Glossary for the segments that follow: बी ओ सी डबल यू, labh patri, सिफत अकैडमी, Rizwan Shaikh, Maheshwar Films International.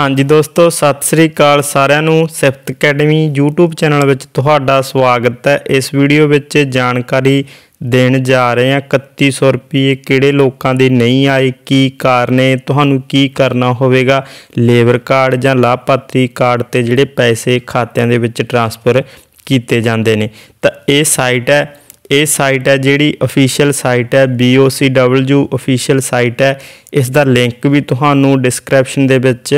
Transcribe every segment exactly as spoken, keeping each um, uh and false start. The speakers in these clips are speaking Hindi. हाँ जी दोस्तों, सत श्री अकाल सारिਆਂ ਨੂੰ। सिफत अकैडमी यूट्यूब चैनल ਵਿੱਚ ਤੁਹਾਡਾ स्वागत है। इस वीडियो ਵਿੱਚ जानकारी देन जा रहे हैं इकती सौ रुपये किहड़े लोगों के नहीं आए, की कारण है, तुहानू की करना होगा। लेबर कार्ड या लाभ पात्री कार्ड ते जिहड़े पैसे खात्यां दे विच ट्रांसफर कीते जांदे ने, तां इह साइट है ये साइट है जिहड़ी ऑफिशियल साइट है, बी ओ सी डबल यू official site है। इस दा लिंक भी तुहानू डिस्क्रिप्शन दे विच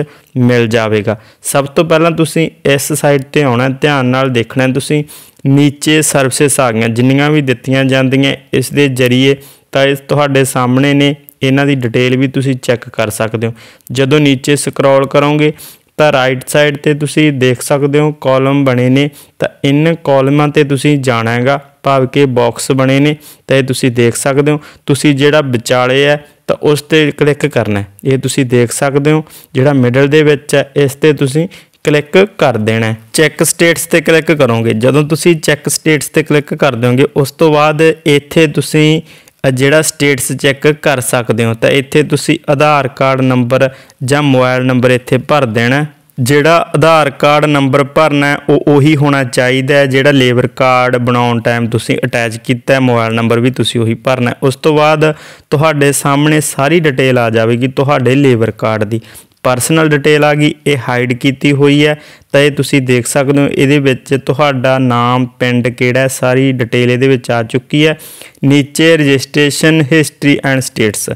मिल जाएगा। सब तो पहलां तुसीं इस साइट ते आउणा, ध्यान नाल देखना, तुसीं नीचे सर्विसेस आ गईयां जिन्नियां भी दित्तियां जांदियां इस दे जरिए, तां इस तुहाडे सामने ने, इन्हां दी डिटेल भी तुसीं चैक कर सकदे हो। जदों नीचे स्क्रॉल करोगे तो राइट साइड ते तुसीं देख सकदे हो कॉलम बने ने, तो इन कॉलमां ते तुसीं जाना हैगा, भाव के बॉक्स बने ने, तो ये तुसीं देख सकदे हो। तुसीं जिहड़ा विचाले है तो उस ते क्लिक करना है, ये तुसीं देख सकदे हो जिहड़ा मिडल दे विच है इस ते तुसीं क्लिक कर देना है। चैक स्टेटस ते क्लिक करोगे, जदों तुसीं चैक स्टेटस ते क्लिक कर दोगे उस तो बाद इत्थे तुसीं जिहड़ा स्टेटस चैक कर सकते हो, तो इत्थे तुसीं आधार कार्ड नंबर या मोबाइल नंबर इत्थे भर देना है। जिहड़ा आधार कार्ड नंबर भरना है वो उही होना चाहिए है जिहड़ा लेबर कार्ड बनाउण टाइम तुसीं अटैच किया है, मोबाइल नंबर भी तुसीं उही भरना है। उस तो बाद तुहाडे सामने सारी डिटेल आ जाएगी तुहाडे लेबर कार्ड दी। परसनल डिटेल आ गई, ये हाइड की हुई है, तो ये तुसीं देख सकते हो। ये विच तुहाडा नाम, पिंड किहड़ा, सारी डिटेल ये विच आ चुकी है। नीचे रजिस्ट्रेशन हिस्टरी एंड स्टेटस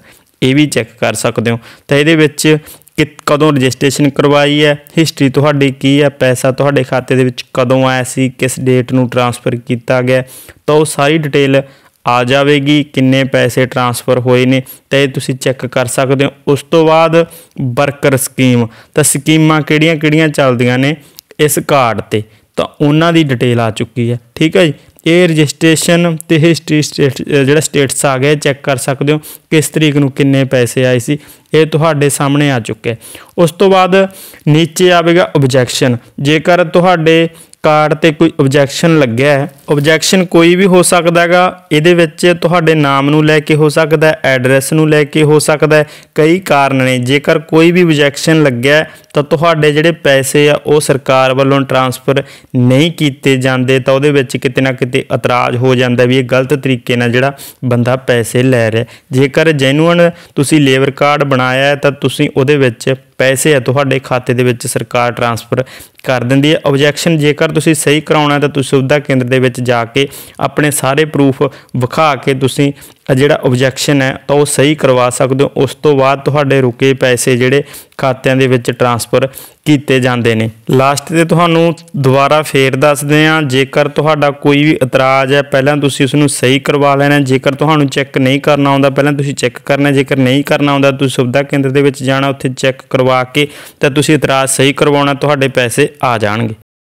ये भी चैक कर सकते हो, तो ये विच कि कदों रजिस्ट्रेशन करवाई है, हिस्टरी तुहाडी की है, पैसा तुहाडे खाते दे विच कदों आया सी, किस डेट नूं ट्रांसफर किया गया, तो सारी डिटेल आ जाएगी। किन्ने पैसे ट्रांसफर होए ने तो ये तुसीं चैक कर सकते हो। उस तो बाद वर्कर स्कीम, तो स्कीमां किहड़ियां किहड़ियां चलदियां ने इस कार्ड ते, तो उन्हां दी डिटेल आ चुकी है। ठीक है जी, ये रजिस्ट्रेशन तो हिस्टरी स्टेट जिहड़ा स्टेटस आ गया चैक कर सकते हो, किस तरीक नूं किन्ने पैसे आए सी, ये तुहाडे सामने आ चुके है। उस तो बाद नीचे आवेगा ऑब्जैक्शन, जेकर तुहाडे कार्ड ते कोई ऑब्जैक्शन लग्या है, ऑब्जैक्शन कोई भी हो सकता है, इहदे विच तुहाडे नाम नूं लैके हो सकता है, एड्रैस नूं लैके हो सकता है, कई कारण ने। जेकर कोई भी ऑब्जैक्शन लग्या तो तुहाडे जिहड़े पैसे आ वो सरकार वालों ट्रांसफर नहीं किए जाते, तो उहदे विच किते ना किते इतराज हो जाता भी ये गलत तरीके नाल जिहड़ा बंदा पैसे लै रहा। जेकर जेन्युइन तुसीं लेबर कार्ड बनाया है तो तुसीं उहदे विच पैसे है तुहाडे खाते दे विच सरकार ट्रांसफर कर दिंदी है। ऑब्जैक्शन जेकर तुसीं सही कराउणा तो सुविधा केंद्र दे विच जाके अपने सारे प्रूफ विखा के तुसीं जिहड़ा ऑब्जैक्शन है तो सही करवा सकदे हो। उस तो बाद तुहाडे रुके पैसे जिहड़े खात्यां दे विच ट्रांसफर कीते जांदे ने। लास्ट ते तुहानू दुबारा फेर दसदे हां, जेकर तुहाडा कोई भी इतराज है पहलां तुसीं उस नूं सही करवा लेना। जेकर तुहानू चैक नहीं करना आउंदा पहलां तुसीं चैक करना, जेकर नहीं करना आउंदा तुसीं सुविधा केंद्र दे विच जाना, उत्थे चैक करवा के तो तुसीं इतराज सही करवाउणा, तुहाडे पैसे आ जाणगे।